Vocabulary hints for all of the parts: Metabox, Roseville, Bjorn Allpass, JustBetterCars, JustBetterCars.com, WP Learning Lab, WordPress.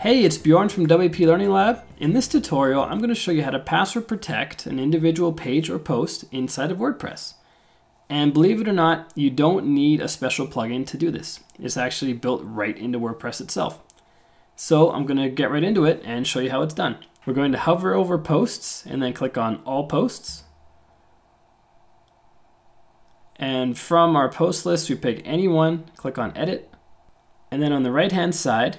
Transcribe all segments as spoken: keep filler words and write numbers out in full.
Hey, it's Bjorn from W P Learning Lab. In this tutorial, I'm going to show you how to password protect an individual page or post inside of WordPress. And believe it or not, you don't need a special plugin to do this. It's actually built right into WordPress itself. So I'm going to get right into it and show you how it's done. We're going to hover over posts and then click on all posts. And from our post list, we pick any one, click on edit. And then on the right hand side,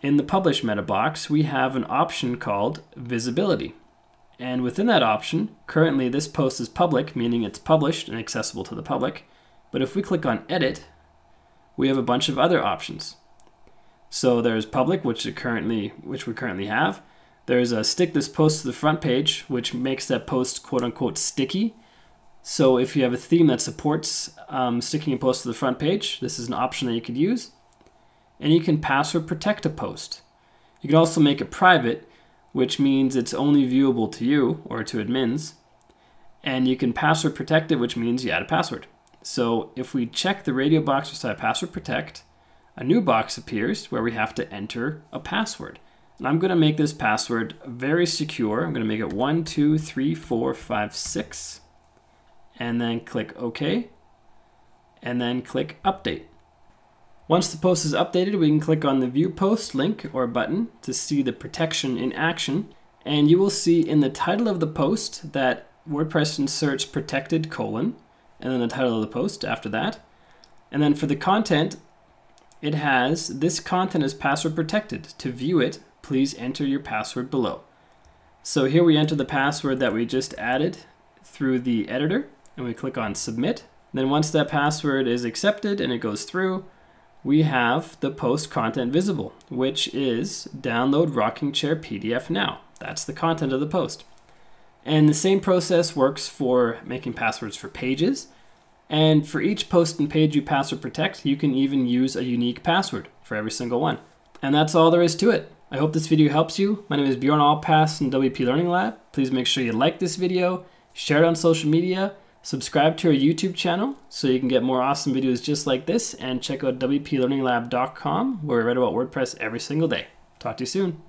in the Publish meta box, we have an option called Visibility. And within that option, currently this post is public, meaning it's published and accessible to the public. But if we click on Edit, we have a bunch of other options. So there's Public, which, it currently, which we currently have. There's a Stick this post to the front page, which makes that post quote-unquote sticky. So if you have a theme that supports um, sticking a post to the front page, this is an option that you could use. And you can password protect a post. You can also make it private, which means it's only viewable to you or to admins. And you can password protect it, which means you add a password. So if we check the radio box beside password protect, a new box appears where we have to enter a password. And I'm going to make this password very secure. I'm going to make it one, two, three, four, five, six, and then click OK, and then click Update. Once the post is updated, we can click on the View Post link or button to see the protection in action. And you will see in the title of the post that WordPress inserts protected colon, and then the title of the post after that. And then for the content, it has this content is password protected. To view it, please enter your password below. So here we enter the password that we just added through the editor, and we click on Submit. And then once that password is accepted and it goes through, we have the post content visible, which is download rocking chair P D F now. That's the content of the post. And the same process works for making passwords for pages. And for each post and page you password protect, you can even use a unique password for every single one. And that's all there is to it. I hope this video helps you. My name is Bjorn Allpass from W P Learning Lab. Please make sure you like this video, share it on social media, subscribe to our YouTube channel so you can get more awesome videos just like this, and check out W P Learning Lab dot com where we write about WordPress every single day. Talk to you soon.